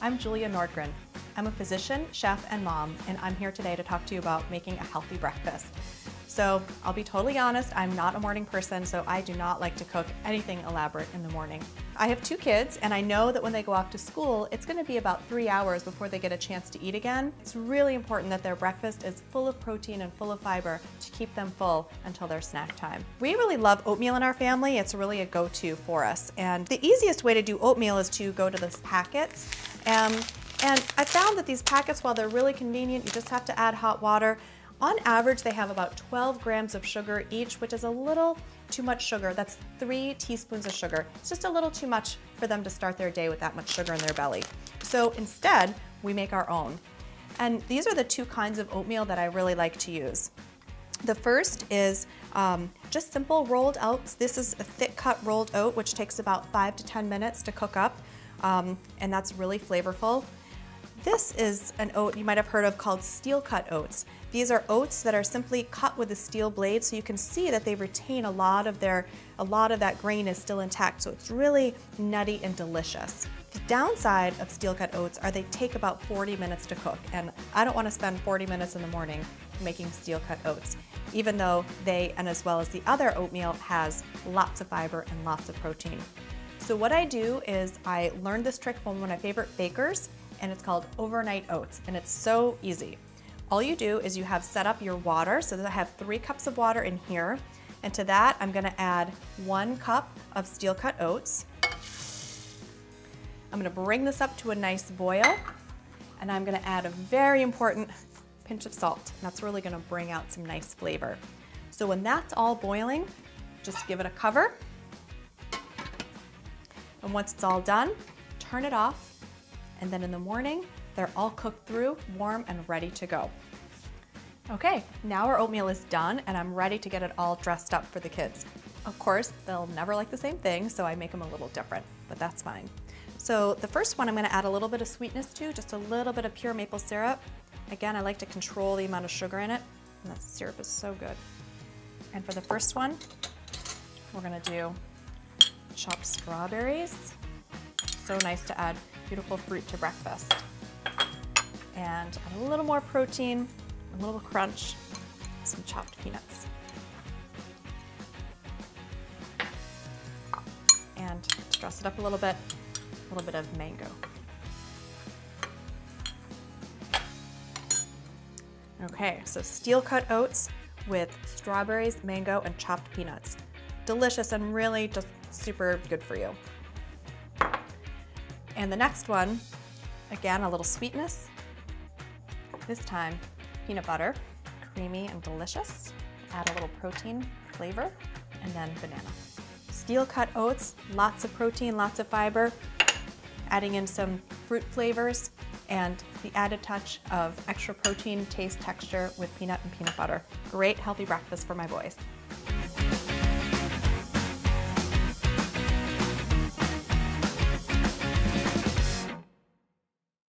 I'm Julia Nordgren. I'm a physician, chef, and mom, and I'm here today to talk to you about making a healthy breakfast. So I'll be totally honest, I'm not a morning person, so I do not like to cook anything elaborate in the morning. I have two kids, and I know that when they go off to school, it's going to be about 3 hours before they get a chance to eat again. It's really important that their breakfast is full of protein and full of fiber to keep them full until their snack time. We really love oatmeal in our family. It's really a go-to for us. And the easiest way to do oatmeal is to go to the packets. And I found that these packets, while they're really convenient, you just have to add hot water. On average, they have about 12 grams of sugar each, which is a little too much sugar. That's 3 teaspoons of sugar. It's just a little too much for them to start their day with that much sugar in their belly. So instead, we make our own. And these are the two kinds of oatmeal that I really like to use. The first is just simple rolled oats. This is a thick cut rolled oat, which takes about 5 to 10 minutes to cook up, and that's really flavorful. This is an oat you might have heard of called steel-cut oats. These are oats that are simply cut with a steel blade, so you can see that they retain a lot of that grain is still intact, so it's really nutty and delicious. The downside of steel-cut oats are they take about 40 minutes to cook, and I don't want to spend 40 minutes in the morning making steel-cut oats, even though they, and as well as the other oatmeal, has lots of fiber and lots of protein. So what I do is I learned this trick from one of my favorite bakers, and it's called overnight oats, and it's so easy. All you do is you have set up your water, so that I have 3 cups of water in here, and to that I'm gonna add 1 cup of steel-cut oats. I'm gonna bring this up to a nice boil, and I'm gonna add a very important pinch of salt, and that's really gonna bring out some nice flavor. So when that's all boiling, just give it a cover, and once it's all done, turn it off, and then in the morning, they're all cooked through, warm, and ready to go. Okay, now our oatmeal is done, and I'm ready to get it all dressed up for the kids. Of course, they'll never like the same thing, so I make them a little different, but that's fine. So the first one I'm gonna add a little bit of sweetness to, just a little bit of pure maple syrup. Again, I like to control the amount of sugar in it, and that syrup is so good. And for the first one, we're gonna do chopped strawberries. So nice to add beautiful fruit to breakfast. And a little more protein, a little crunch, some chopped peanuts. And to dress it up a little bit of mango. Okay, so steel-cut oats with strawberries, mango, and chopped peanuts. Delicious and really just super good for you. And the next one, again, a little sweetness. This time, peanut butter, creamy and delicious. Add a little protein flavor, and then banana. Steel-cut oats, lots of protein, lots of fiber. Adding in some fruit flavors, and the added touch of extra protein, taste, texture with peanut and peanut butter. Great healthy breakfast for my boys.